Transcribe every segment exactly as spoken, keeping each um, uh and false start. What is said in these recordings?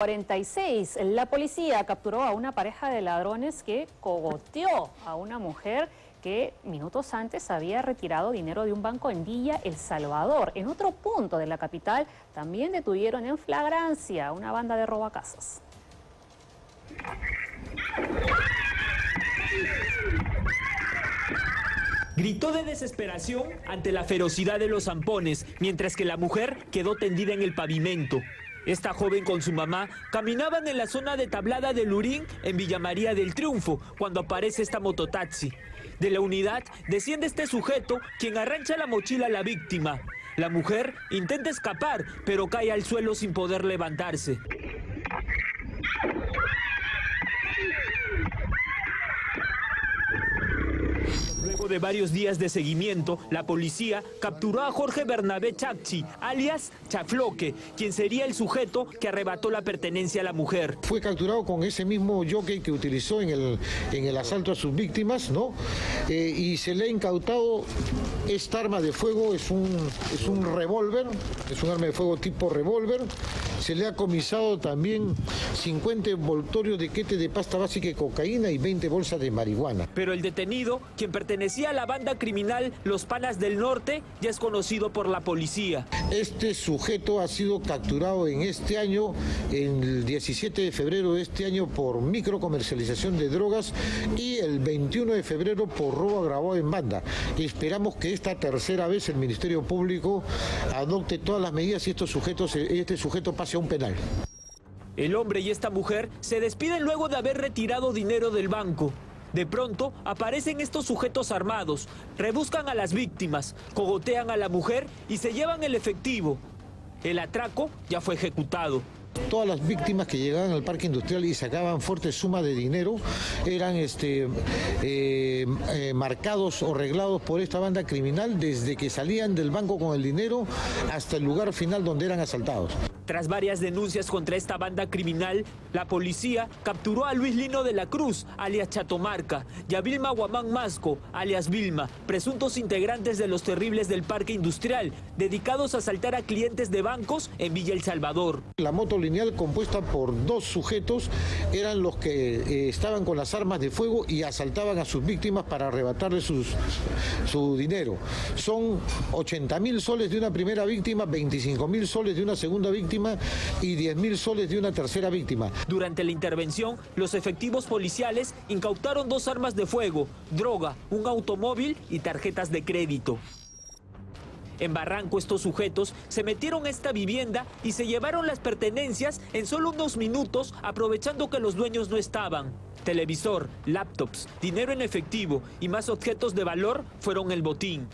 cuarenta y seis, la policía capturó a una pareja de ladrones que cogoteó a una mujer que minutos antes había retirado dinero de un banco en Villa El Salvador. En otro punto de la capital también detuvieron en flagrancia una banda de robacasas. Gritó de desesperación ante la ferocidad de los zampones, mientras que la mujer quedó tendida en el pavimento. Esta joven con su mamá caminaban en la zona de Tablada de Lurín, en Villa María del Triunfo, cuando aparece esta mototaxi. De la unidad desciende este sujeto, quien arranca la mochila a la víctima. La mujer intenta escapar, pero cae al suelo sin poder levantarse. Luego de varios días de seguimiento, la policía capturó a Jorge Bernabé Chapchi, alias Chafloque, quien sería el sujeto que arrebató la pertenencia a la mujer. Fue capturado con ese mismo jockey que utilizó en el, en el asalto a sus víctimas, ¿no? Eh, y se le ha incautado esta arma de fuego, es un, es un revólver, es un arma de fuego tipo revólver. Se le ha comisado también cincuenta envoltorios de quete de pasta básica y cocaína y veinte bolsas de marihuana. Pero el detenido, quien pertenecía a la banda criminal Los Panas del Norte, ya es conocido por la policía. Este sujeto ha sido capturado en este año, el diecisiete de febrero de este año, por microcomercialización de drogas y el veintiuno de febrero por robo agravado en banda. Esperamos que esta tercera vez el Ministerio Público adopte todas las medidas y estos sujetos, este sujeto pase a un penal. El hombre y esta mujer se despiden luego de haber retirado dinero del banco. De pronto aparecen estos sujetos armados, rebuscan a las víctimas, cogotean a la mujer y se llevan el efectivo. El atraco ya fue ejecutado. Todas las víctimas que llegaban al parque industrial y sacaban fuertes sumas de dinero eran este, eh, eh, marcados o reglados por esta banda criminal desde que salían del banco con el dinero hasta el lugar final donde eran asaltados. Tras varias denuncias contra esta banda criminal, la policía capturó a Luis Lino de la Cruz, alias Chato Marca, y a Vilma Guamán Masco, alias Vilma, presuntos integrantes de los terribles del parque industrial, dedicados a asaltar a clientes de bancos en Villa El Salvador. La moto lineal compuesta por dos sujetos eran los que eh, estaban con las armas de fuego y asaltaban a sus víctimas para arrebatarles sus, su dinero. Son ochenta mil soles de una primera víctima, veinticinco mil soles de una segunda víctima y diez mil soles de una tercera víctima. Durante la intervención, los efectivos policiales incautaron dos armas de fuego, droga, un automóvil y tarjetas de crédito. En Barranco, estos sujetos se metieron a esta vivienda y se llevaron las pertenencias en solo unos minutos, aprovechando que los dueños no estaban. Televisor, laptops, dinero en efectivo y más objetos de valor fueron el botín.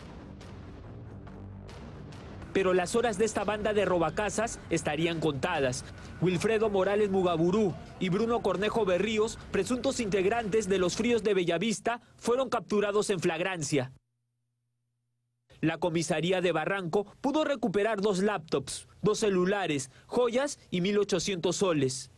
Pero las horas de esta banda de robacasas estarían contadas. Wilfredo Morales Mugaburú y Bruno Cornejo Berríos, presuntos integrantes de los Fríos de Bellavista, fueron capturados en flagrancia. La comisaría de Barranco pudo recuperar dos laptops, dos celulares, joyas y mil ochocientos soles.